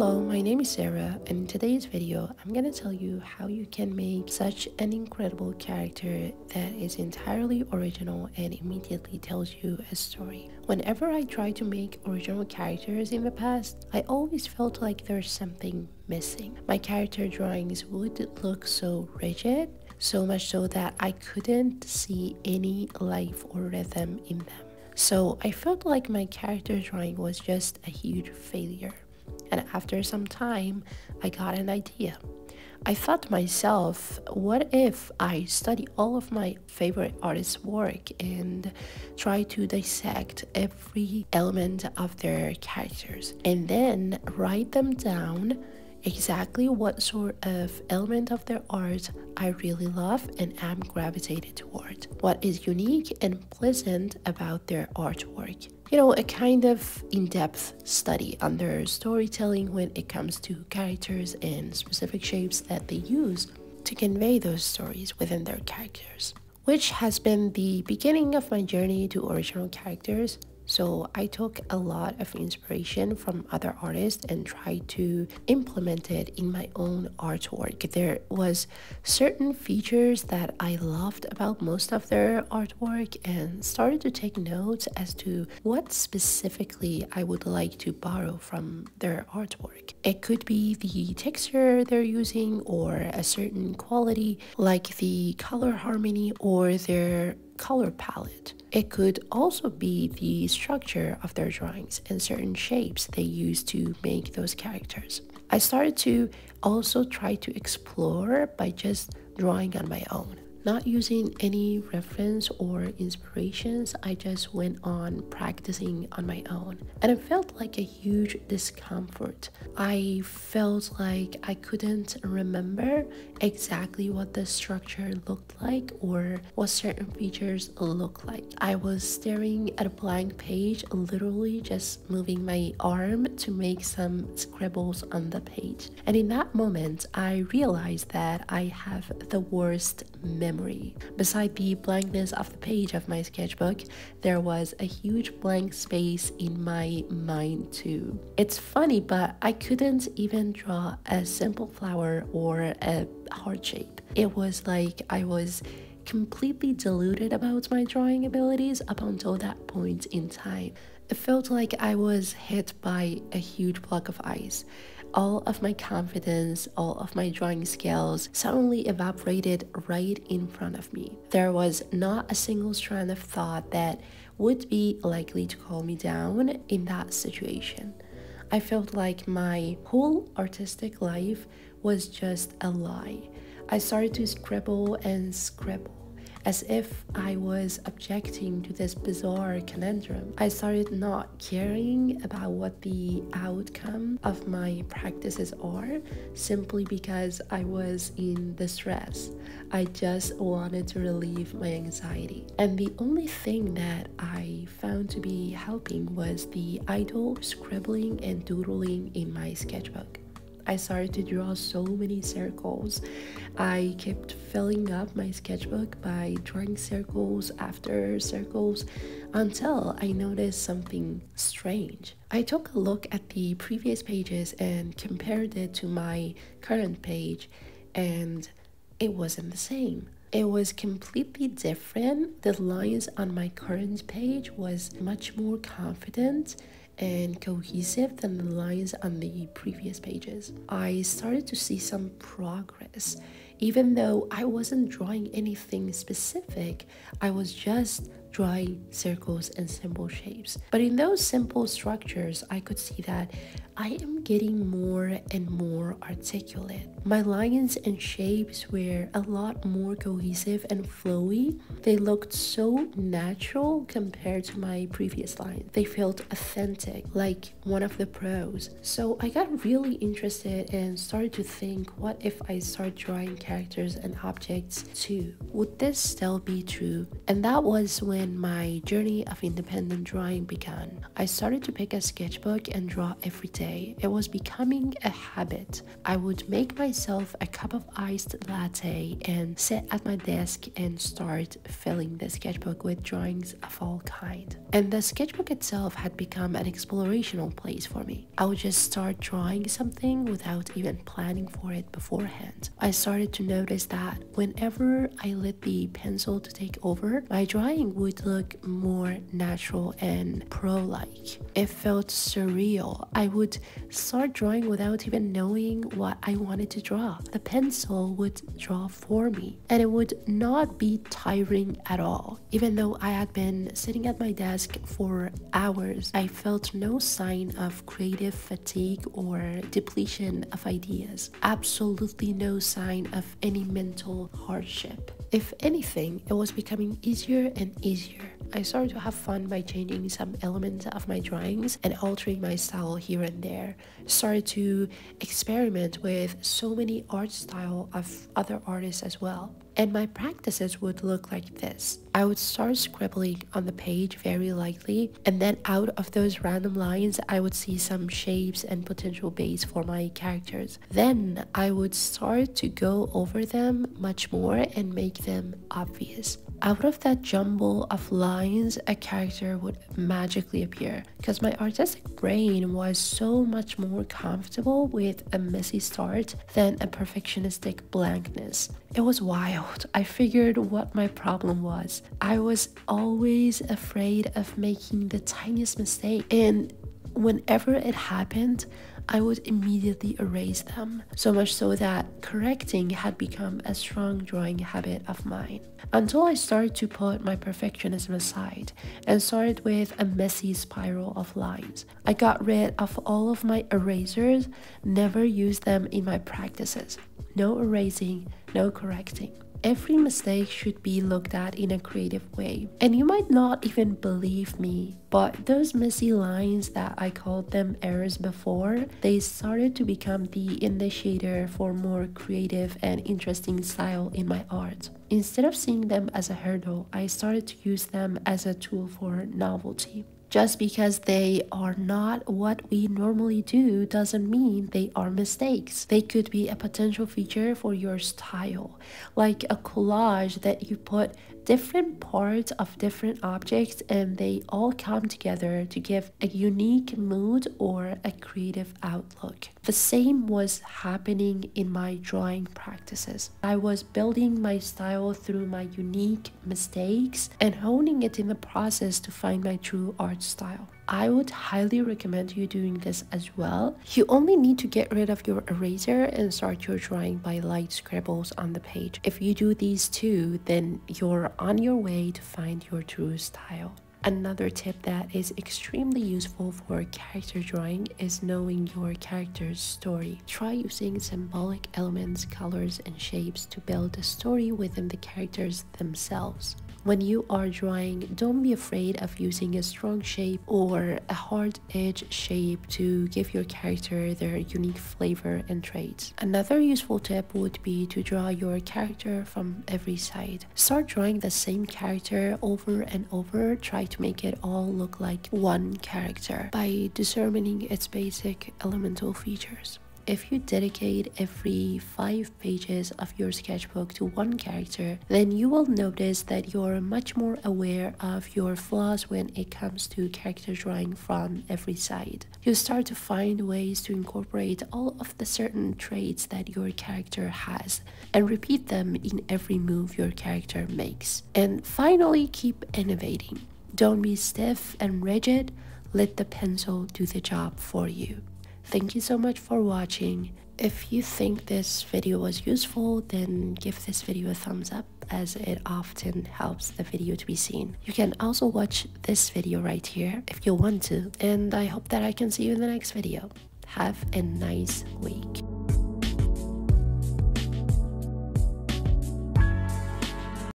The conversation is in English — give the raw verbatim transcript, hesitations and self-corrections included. Hello, my name is Sarah, and in today's video I'm gonna tell you how you can make such an incredible character that is entirely original and immediately tells you a story. Whenever I try to make original characters in the past, I always felt like there's something missing. My character drawings would look so rigid, so much so that I couldn't see any life or rhythm in them. So I felt like my character drawing was just a huge failure. And after some time, I got an idea. I thought to myself, what if I study all of my favorite artists' work and try to dissect every element of their characters and then write them down exactly what sort of element of their art I really love and am gravitated toward, what is unique and pleasant about their artwork. You know, a kind of in-depth study on their storytelling when it comes to characters and specific shapes that they use to convey those stories within their characters, which has been the beginning of my journey to original characters. So I took a lot of inspiration from other artists and tried to implement it in my own artwork. There was certain features that I loved about most of their artwork and started to take notes as to what specifically I would like to borrow from their artwork. It could be the texture they're using or a certain quality like the color harmony or their color palette. It could also be the structure of their drawings and certain shapes they use to make those characters. I started to also try to explore by just drawing on my own. Not using any reference or inspirations, I just went on practicing on my own. And it felt like a huge discomfort. I felt like I couldn't remember exactly what the structure looked like or what certain features looked like. I was staring at a blank page, literally just moving my arm to make some scribbles on the page. And in that moment, I realized that I have the worst memory. Memory. Beside the blankness of the page of my sketchbook, there was a huge blank space in my mind too. It's funny, but I couldn't even draw a simple flower or a heart shape. It was like I was completely deluded about my drawing abilities up until that point in time. It felt like I was hit by a huge block of ice. All of my confidence, all of my drawing skills suddenly evaporated right in front of me. There was not a single strand of thought that would be likely to calm me down in that situation. I felt like my whole artistic life was just a lie. I started to scribble and scribble, as if I was objecting to this bizarre conundrum. I started not caring about what the outcome of my practices are simply because I was in the stress. I just wanted to relieve my anxiety. And the only thing that I found to be helping was the idle scribbling and doodling in my sketchbook. I started to draw so many circles. I kept filling up my sketchbook by drawing circles after circles until I noticed something strange. I took a look at the previous pages and compared it to my current page, and it wasn't the same. It was completely different. The lines on my current page was much more confident and cohesive than the lines on the previous pages. I started to see some progress. Even though I wasn't drawing anything specific, I was just drawing circles and simple shapes. But in those simple structures, I could see that I am getting more and more articulate. My lines and shapes were a lot more cohesive and flowy. They looked so natural compared to my previous line. They felt authentic, like one of the pros. So I got really interested and started to think, what if I start drawing characters and objects too? Would this still be true? And that was when when my journey of independent drawing began. I started to pick a sketchbook and draw every day. It was becoming a habit. I would make myself a cup of iced latte and sit at my desk and start filling the sketchbook with drawings of all kind. And the sketchbook itself had become an explorational place for me. I would just start drawing something without even planning for it beforehand. I started to notice that whenever I let the pencil to take over, my drawing would look more natural and pro-like. It felt surreal. I would start drawing without even knowing what I wanted to draw. The pencil would draw for me, and it would not be tiring at all. Even though I had been sitting at my desk for hours, I felt no sign of creative fatigue or depletion of ideas. Absolutely no sign of any mental hardship. If anything, it was becoming easier and easier. I started to have fun by changing some elements of my drawings and altering my style here and there. Started to experiment with so many art styles of other artists as well. And my practices would look like this. I would start scribbling on the page very lightly, and then out of those random lines, I would see some shapes and potential base for my characters. Then I would start to go over them much more and make them obvious. Out of that jumble of lines, a character would magically appear, because my artistic brain was so much more comfortable with a messy start than a perfectionistic blankness. It was wild. I figured what my problem was. I was always afraid of making the tiniest mistake, and whenever it happened, I would immediately erase them, so much so that correcting had become a strong drawing habit of mine. Until I started to put my perfectionism aside and started with a messy spiral of lines. I got rid of all of my erasers, never used them in my practices. No erasing, no correcting. Every mistake should be looked at in a creative way. And you might not even believe me, but those messy lines that I called them errors before, they started to become the initiator for more creative and interesting style in my art. Instead of seeing them as a hurdle, I started to use them as a tool for novelty. Just because they are not what we normally do doesn't mean they are mistakes. They could be a potential feature for your style, like a collage that you put different parts of different objects and they all come together to give a unique mood or a creative outlook. The same was happening in my drawing practices. I was building my style through my unique mistakes and honing it in the process to find my true art style. I would highly recommend you doing this as well. You only need to get rid of your eraser and start your drawing by light scribbles on the page. If you do these two, then you're on your way to find your true style. Another tip that is extremely useful for character drawing is knowing your character's story. Try using symbolic elements, colors, and shapes to build a story within the characters themselves. When you are drawing, don't be afraid of using a strong shape or a hard edge shape to give your character their unique flavor and traits. Another useful tip would be to draw your character from every side. Start drawing the same character over and over. Try to make it all look like one character by determining its basic elemental features. If you dedicate every five pages of your sketchbook to one character, then you will notice that you're much more aware of your flaws when it comes to character drawing from every side. You start to find ways to incorporate all of the certain traits that your character has and repeat them in every move your character makes. And finally, keep innovating. Don't be stiff and rigid. Let the pencil do the job for you. Thank you so much for watching. If you think this video was useful, then give this video a thumbs up, as it often helps the video to be seen. You can also watch this video right here if you want to, and I hope that I can see you in the next video. Have a nice week.